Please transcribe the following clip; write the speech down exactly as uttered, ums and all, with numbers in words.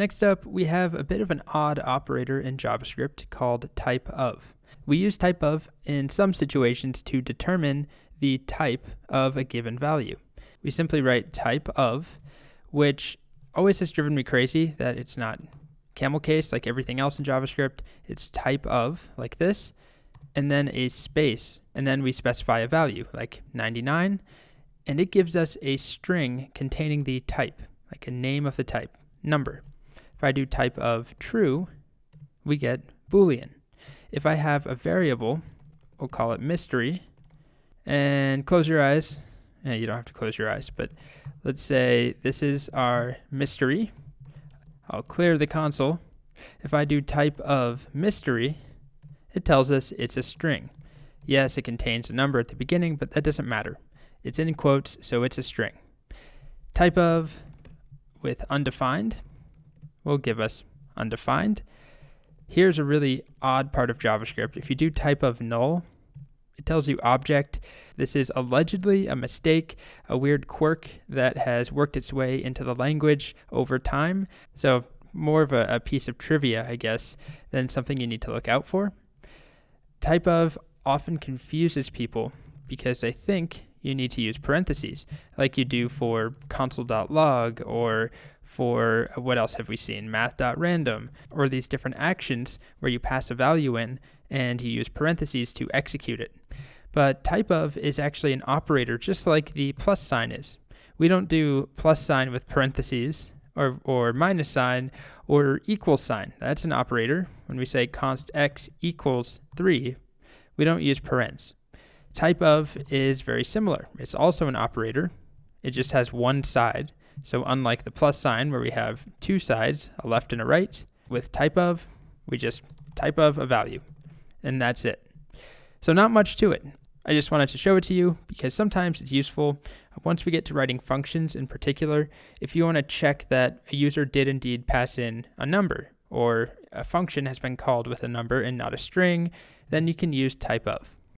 Next up, we have a bit of an odd operator in JavaScript called typeof. We use typeof in some situations to determine the type of a given value. We simply write typeof, which always has driven me crazy that it's not camel case like everything else in JavaScript. It's typeof, like this, and then a space, and then we specify a value, like ninety-nine, and it gives us a string containing the type, like a name of the type, number. If I do typeof true, we get Boolean. If I have a variable, we'll call it mystery, and close your eyes. Now, you don't have to close your eyes, but let's say this is our mystery. I'll clear the console. If I do typeof mystery, it tells us it's a string. Yes, it contains a number at the beginning, but that doesn't matter. It's in quotes, so it's a string. Typeof with undefined will give us undefined. Here's a really odd part of JavaScript. If you do typeof null, it tells you object. This is allegedly a mistake, a weird quirk that has worked its way into the language over time. So more of a, a piece of trivia, I guess, than something you need to look out for. Typeof often confuses people because they think you need to use parentheses, like you do for console.log or for, what else have we seen, math.random, or these different actions where you pass a value in and you use parentheses to execute it. But typeof is actually an operator just like the plus sign is. We don't do plus sign with parentheses or, or minus sign or equal sign. That's an operator. When we say const x equals three, we don't use parens. Typeof is very similar. It's also an operator. It just has one side. So unlike the plus sign where we have two sides, a left and a right, with typeof, we just typeof a value. And that's it. So not much to it. I just wanted to show it to you because sometimes it's useful. Once we get to writing functions in particular, if you want to check that a user did indeed pass in a number or a function has been called with a number and not a string, then you can use typeof.